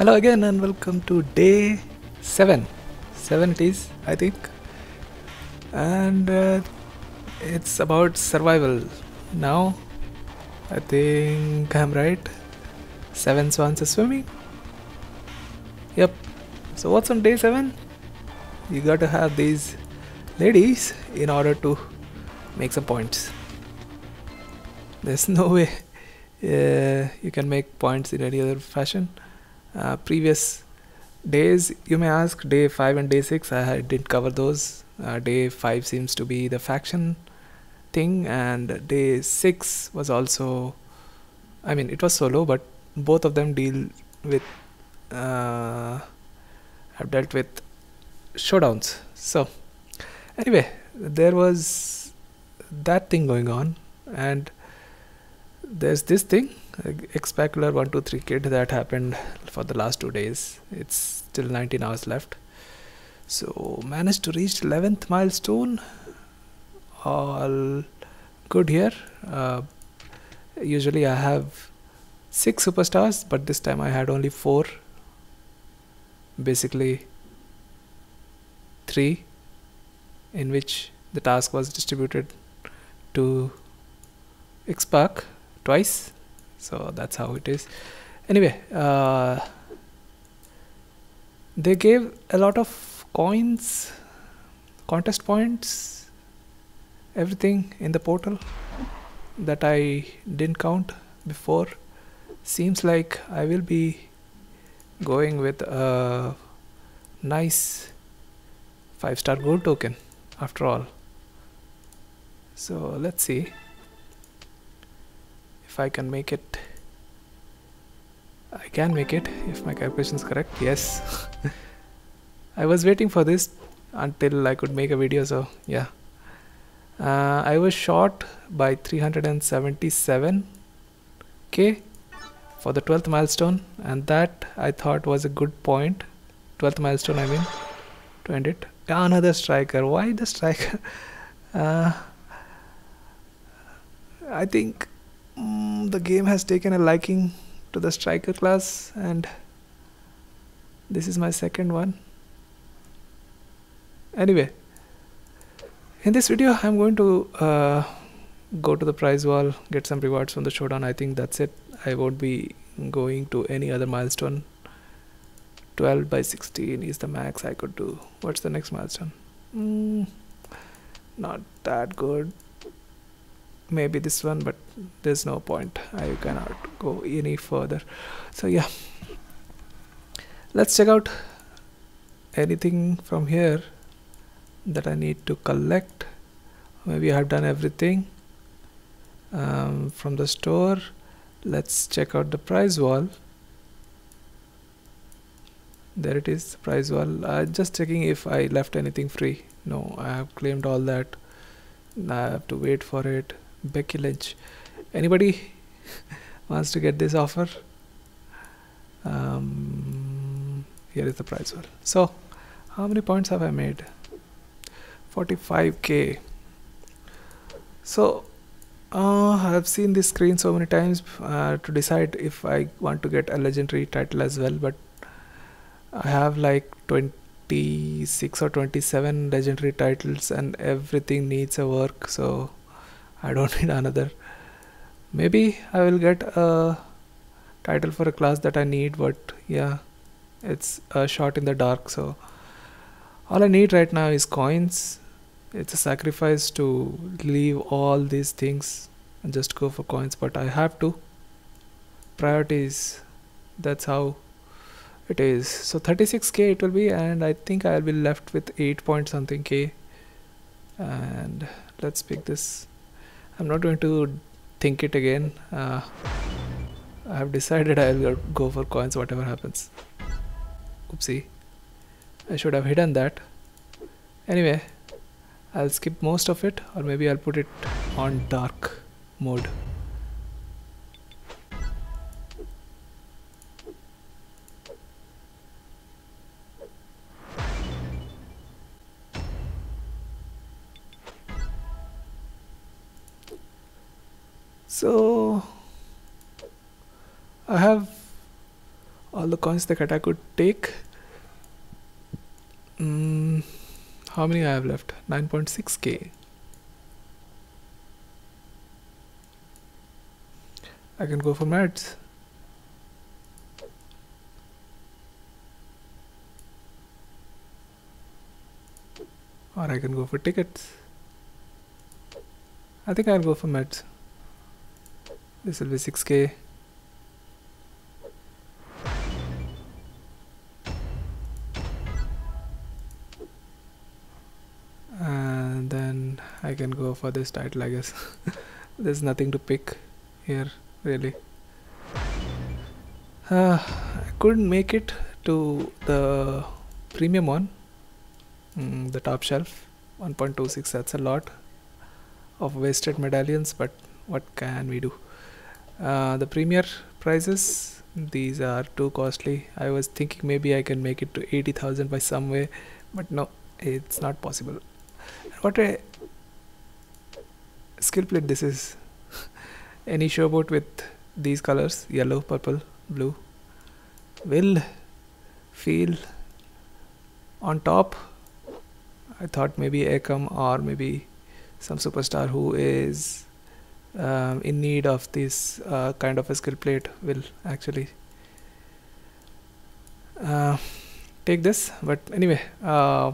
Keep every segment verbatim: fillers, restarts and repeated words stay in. Hello again and welcome to day seven. Seven it is, I think. And uh, it's about survival now. I think I'm right. Seven swans are swimming. Yep. So what's on day seven? You got to have these ladies in order to make some points. There's no way uh, you can make points in any other fashion. Uh, previous days, you may ask, day five and day six, I did cover those. Uh, day five seems to be the faction thing, and day six was also, I mean, it was solo, but both of them deal with uh, have dealt with showdowns. So anyway, there was that thing going on, and there's this thing, Xpacular one two three kid, that happened for the last two days. It's still nineteen hours left. So managed to reach eleventh milestone. All good here. Uh, usually I have six superstars, but this time I had only four. Basically three, in which the task was distributed to Xpac twice. So that's how it is. Anyway, uh, they gave a lot of coins, contest points, everything in the portal that I didn't count before. Seems like I will be going with a nice five star gold token after all. So let's see if I can make it. I can make it if my calculation is correct. Yes. I was waiting for this until I could make a video, so yeah. Uh, I was short by three hundred seventy-seven K for the twelfth milestone, and that I thought was a good point. twelfth milestone, I mean, to end it. Another striker. Why the striker? Uh, I think Mm, the game has taken a liking to the striker class, and this is my second one. Anyway, in this video I'm going to uh, go to the prize wall, get some rewards from the showdown. I think that's it. I won't be going to any other milestone. Twelve by sixteen is the max I could do. What's the next milestone? Mm, not that good. Maybe this one, but there's no point. I cannot go any further. So yeah, let's check out anything from here that I need to collect. Maybe I have done everything um, from the store. Let's check out the prize wall. There it is, prize wall. Uh, just checking if I left anything free. No, I have claimed all that. I have to wait for it. Becky Ledge. Anybody wants to get this offer? Um, here is the prize wall. So, how many points have I made? forty-five K. So, uh, I have seen this screen so many times uh, to decide if I want to get a legendary title as well, but I have like twenty-six or twenty-seven legendary titles, and everything needs a work, so I don't need another. Maybe I will get a title for a class that I need, but yeah, it's a shot in the dark. So all I need right now is coins. It's a sacrifice to leave all these things and just go for coins, but I have to. Priorities, that's how it is. So thirty-six K it will be, and I think I'll be left with eight point something K. And let's pick this. I'm not going to think it again. Uh, I have decided I'll go for coins, whatever happens. Oopsie. I should have hidden that. Anyway, I'll skip most of it, or maybe I'll put it on dark mode. So I have all the cons that attack could take. Mm, how many I have left? nine point six K. I can go for meds. Or I can go for tickets. I think I'll go for meds. This will be six K. And then I can go for this title, I guess. There's nothing to pick here, really. Uh, I couldn't make it to the premium one. Mm, the top shelf. one point two six, that's a lot of wasted medallions, but what can we do? Uh, the premier prizes, these are too costly. I was thinking maybe I can make it to eighty thousand by some way, but no, it's not possible. What a skill plate this is. Any showboat with these colors, yellow, purple, blue, will feel on top. I thought maybe Akam or maybe some superstar who is um, in need of this uh, kind of a skill plate will actually uh, take this. But anyway, uh,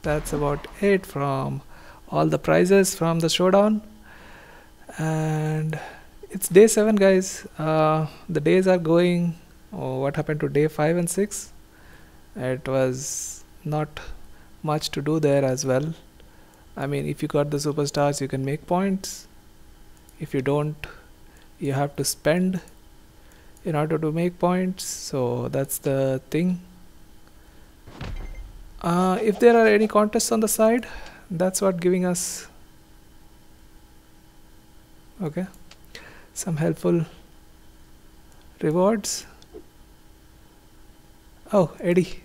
that's about it from all the prizes from the showdown. And it's day seven, guys. Uh, the days are going. Oh, what happened to day five and six? It was not much to do there as well. I mean, if you got the superstars, you can make points. If you don't, you have to spend in order to make points. So that's the thing. Uh, if there are any contests on the side, that's what giving us okay some helpful rewards. Oh, Eddie.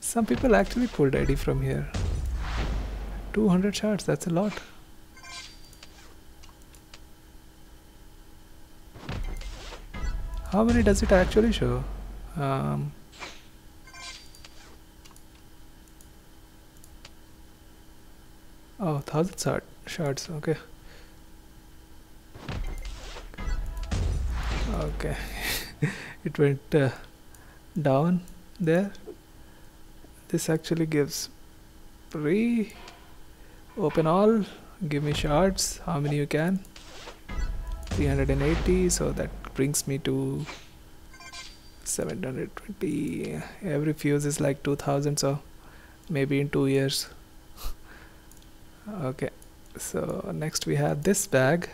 Some people actually pulled Eddie from here. two hundred shards, that's a lot. How many does it actually show? Um, oh, one thousand shard, shards, okay. Okay, it went uh, down there. This actually gives free, open all, give me shards, how many you can, three hundred eighty, so that brings me to seven hundred twenty, every fuse is like two thousand, so maybe in two years. Okay, so next we have this bag,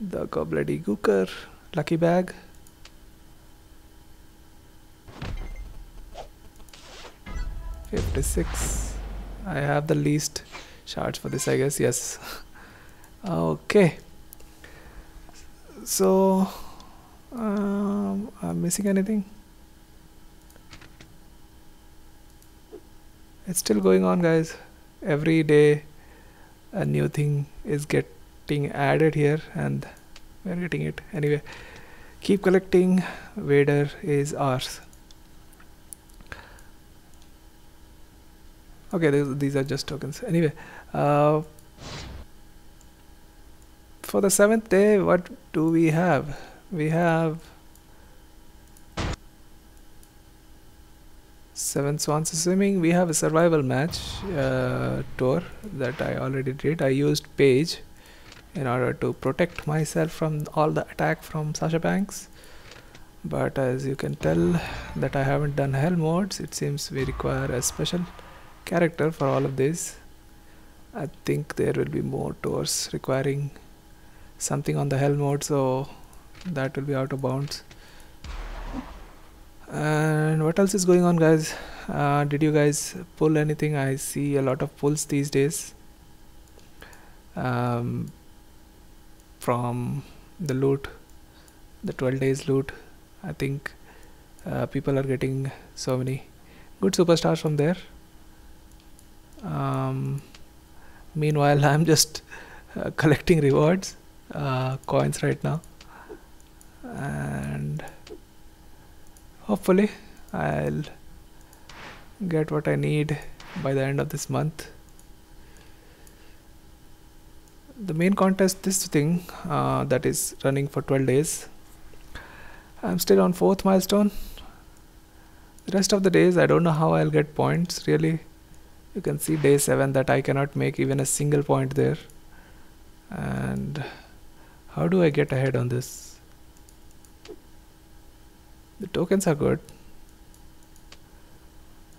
the Gobbledygooker lucky bag. fifty-six. I have the least shards for this, I guess. Yes. Okay. So, um, I'm missing anything? It's still going on, guys. Every day, a new thing is getting added here, and we're getting it anyway. Keep collecting. Vader is ours. Okay, th these are just tokens. Anyway, uh, for the seventh day, what do we have? We have seven swans swimming. We have a survival match uh, tour that I already did. I used Paige in order to protect myself from all the attack from Sasha Banks. But as you can tell that I haven't done hell modes, it seems we require a special character for all of this. I think there will be more tours requiring something on the hell mode, so that will be out of bounds. And what else is going on, guys? Uh, did you guys pull anything? I see a lot of pulls these days um, from the loot, the twelve days loot. I think uh, people are getting so many good superstars from there. Um, meanwhile, I'm just uh, collecting rewards, uh, coins right now. and hopefully I'll get what I need by the end of this month. The main contest, this thing uh, that is running for twelve days, I'm still on fourth milestone. The rest of the days I don't know how I'll get points really. You can see day seven that I cannot make even a single point there. And how do I get ahead on this? The tokens are good.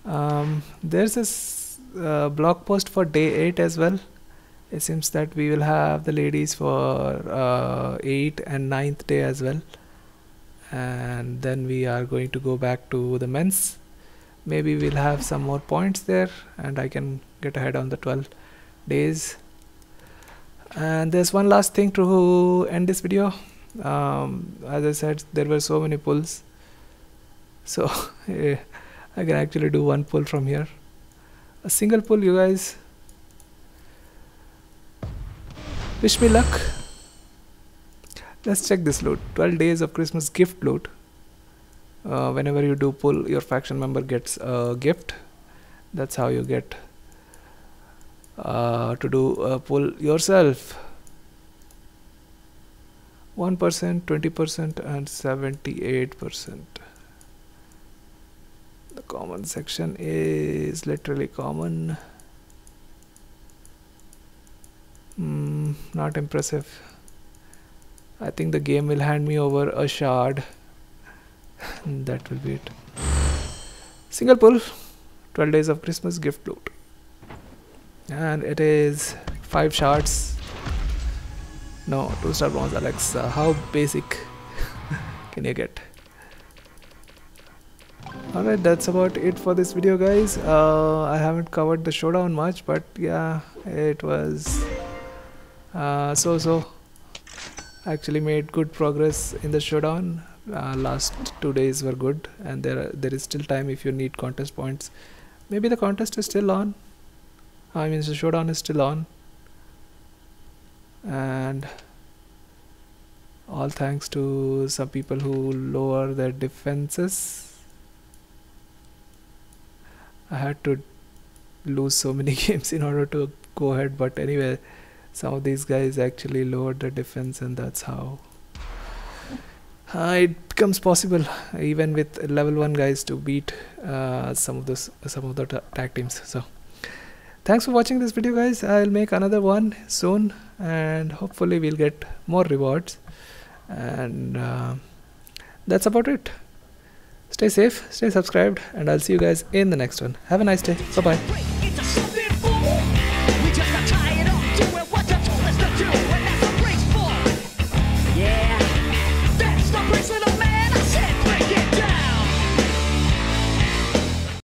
Um, there's this uh, blog post for day eight as well. It seems that we will have the ladies for uh, eighth and ninth day as well. And then we are going to go back to the men's. Maybe we'll have some more points there and I can get ahead on the twelve days. And there's one last thing to end this video. Um, as I said, there were so many pulls, so yeah, I can actually do one pull from here. A single pull, you guys. Wish me luck. Let's check this loot. twelve days of Christmas gift loot. Uh, whenever you do pull, your faction member gets a gift. That's how you get uh, to do a pull yourself. one percent, twenty percent and seventy-eight percent. The common section is literally common. Mm, not impressive. I think the game will hand me over a shard. That will be it. Single pull, twelve days of Christmas gift loot, and it is five shards. No, two star bronze. Alexa, how basic can you get? Alright, that's about it for this video, guys. Uh, I haven't covered the showdown much, but yeah, it was uh, so so. Actually, made good progress in the showdown. Uh, last two days were good, and there are, there is still time if you need contest points. Maybe the contest is still on. I mean, the showdown is still on, and all thanks to some people who lower their defenses. I had to lose so many games in order to go ahead, but anyway, some of these guys actually lowered their defense, and that's how Uh, it becomes possible even with level one guys to beat uh, some of those some of the tag teams. So thanks for watching this video, guys. I'll make another one soon, and hopefully we'll get more rewards. And uh, that's about it. Stay safe, stay subscribed, and I'll see you guys in the next one. Have a nice day. Bye bye.